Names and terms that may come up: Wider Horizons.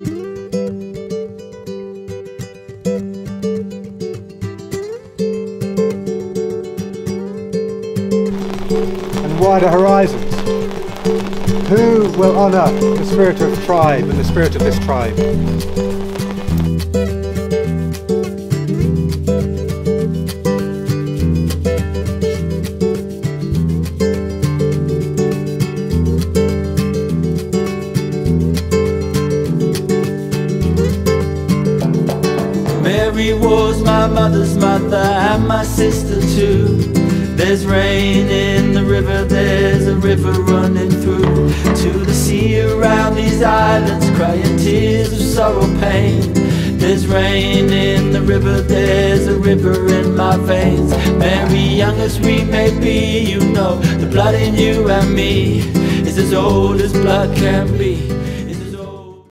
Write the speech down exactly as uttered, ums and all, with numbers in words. And wider horizons. Who will honour the spirit of tribe and the spirit of this tribe? Mary was my mother's mother and my sister too. There's rain in the river, there's a river running through to the sea around these islands, crying tears of sorrow, pain. There's rain in the river, there's a river in my veins. Mary, young as we may be, you know the blood in you and me is as old as blood can be.